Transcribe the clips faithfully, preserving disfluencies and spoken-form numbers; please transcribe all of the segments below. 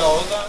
क्या होगा।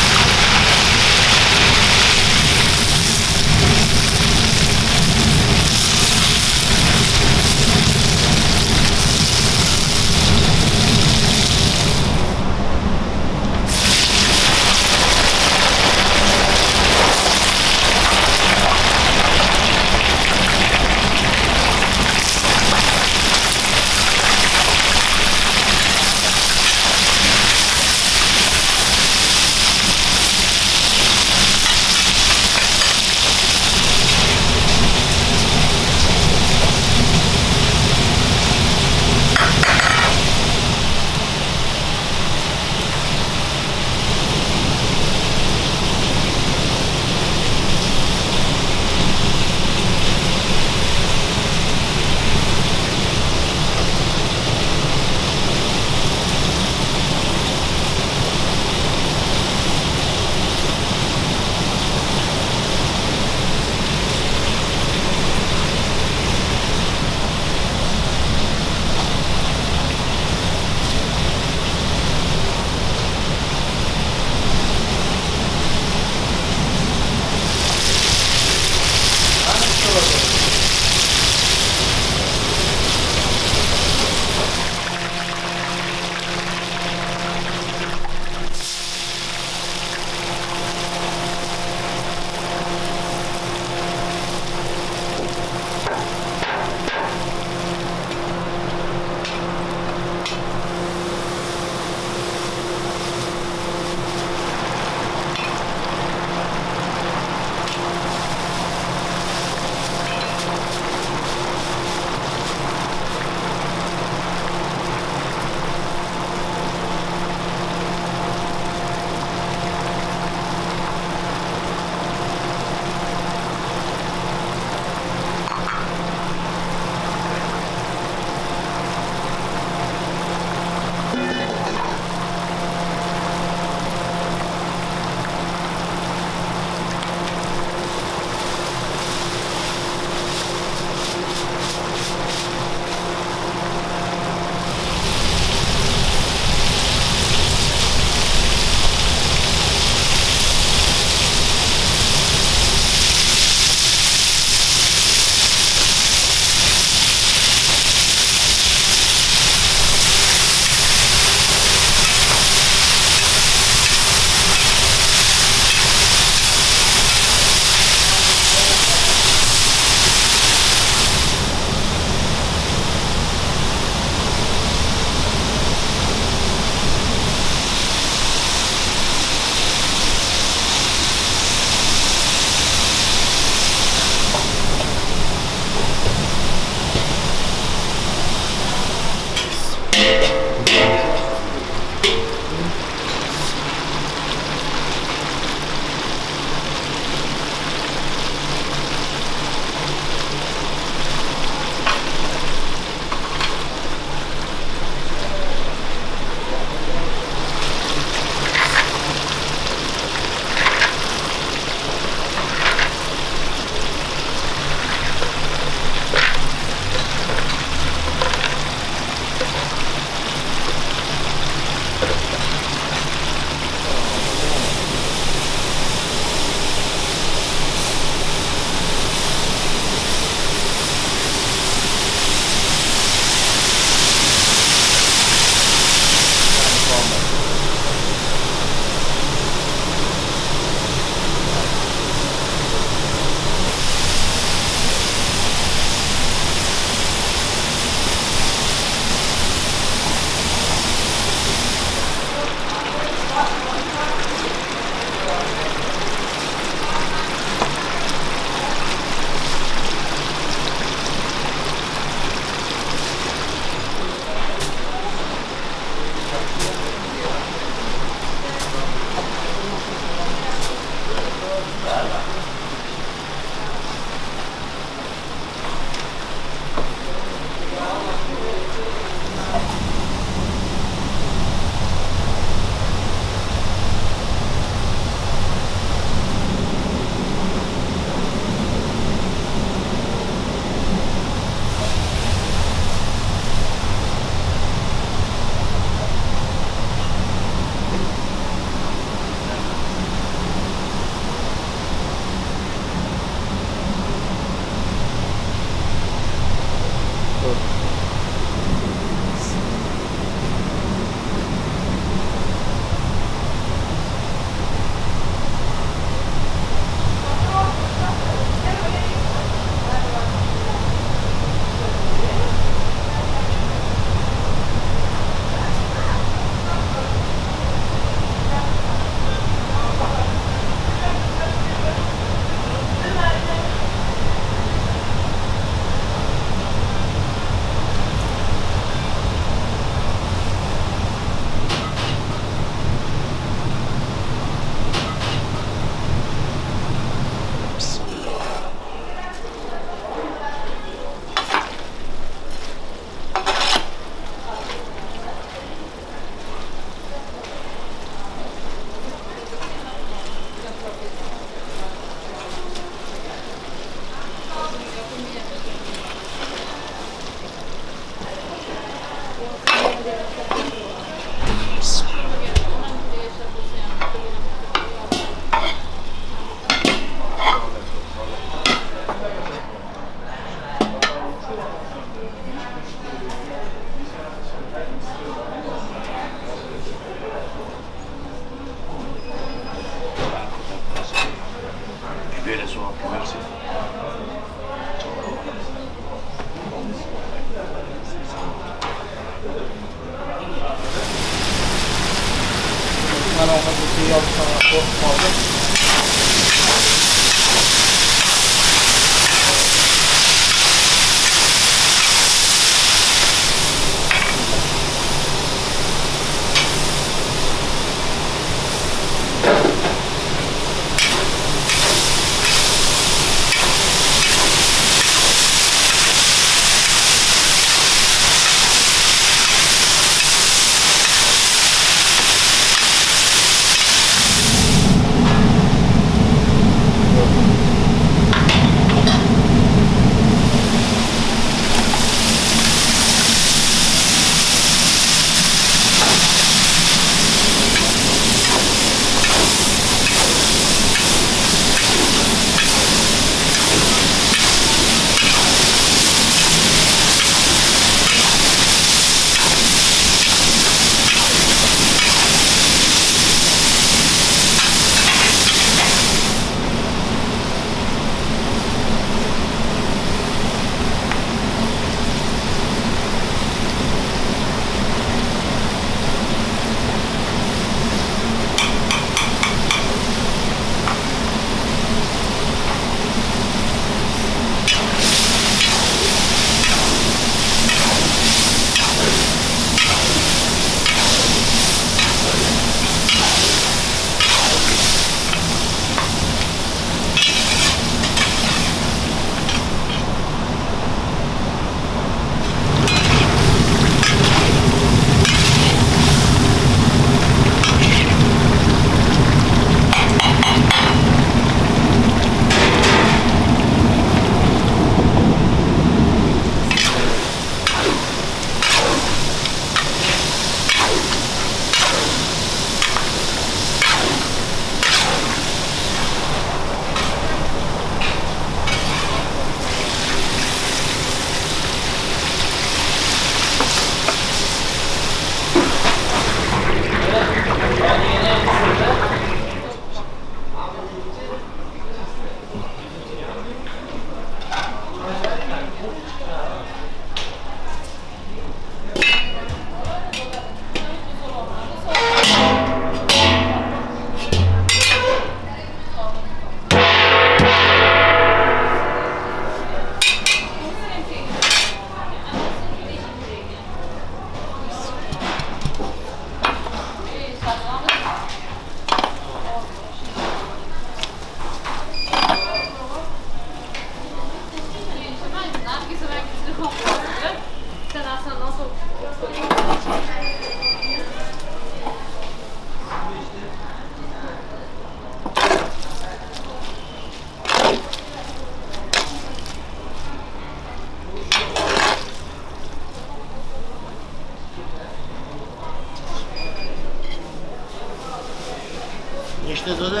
Jeszcze doda?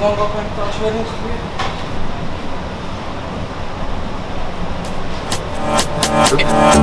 How long have I touched with it?